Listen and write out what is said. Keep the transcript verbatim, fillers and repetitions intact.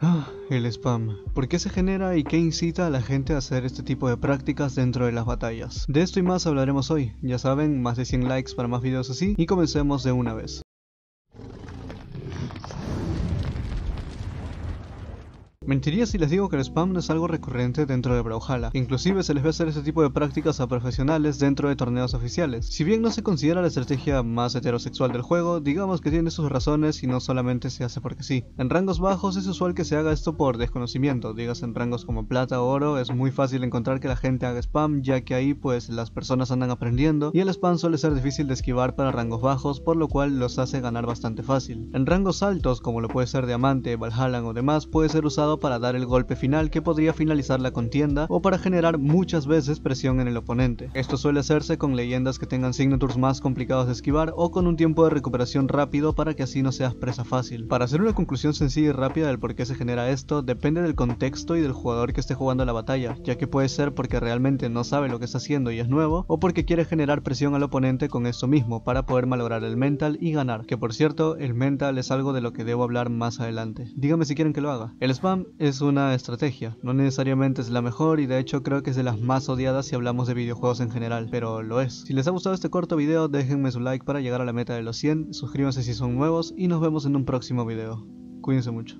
Ah, el spam. ¿Por qué se genera y qué incita a la gente a hacer este tipo de prácticas dentro de las batallas? De esto y más hablaremos hoy. Ya saben, más de cien likes para más videos así, y comencemos de una vez. Mentiría si les digo que el spam no es algo recurrente dentro de Brawlhalla. Inclusive se les ve hacer este tipo de prácticas a profesionales dentro de torneos oficiales. Si bien no se considera la estrategia más heterosexual del juego, digamos que tiene sus razones y no solamente se hace porque sí. En rangos bajos es usual que se haga esto por desconocimiento, digas en rangos como plata o oro, es muy fácil encontrar que la gente haga spam, ya que ahí pues las personas andan aprendiendo y el spam suele ser difícil de esquivar para rangos bajos, por lo cual los hace ganar bastante fácil. En rangos altos, como lo puede ser diamante, Brawlhalla o demás, puede ser usado para dar el golpe final que podría finalizar la contienda o para generar muchas veces presión en el oponente. Esto suele hacerse con leyendas que tengan signatures más complicados de esquivar o con un tiempo de recuperación rápido para que así no seas presa fácil. Para hacer una conclusión sencilla y rápida del por qué se genera esto, depende del contexto y del jugador que esté jugando la batalla, ya que puede ser porque realmente no sabe lo que está haciendo y es nuevo, o porque quiere generar presión al oponente con esto mismo para poder malograr el mental y ganar, que por cierto, el mental es algo de lo que debo hablar más adelante. Díganme si quieren que lo haga. El spam es una estrategia, no necesariamente es la mejor y de hecho creo que es de las más odiadas si hablamos de videojuegos en general, pero lo es. Si les ha gustado este corto video, déjenme su like para llegar a la meta de los cien, suscríbanse si son nuevos y nos vemos en un próximo video. Cuídense mucho.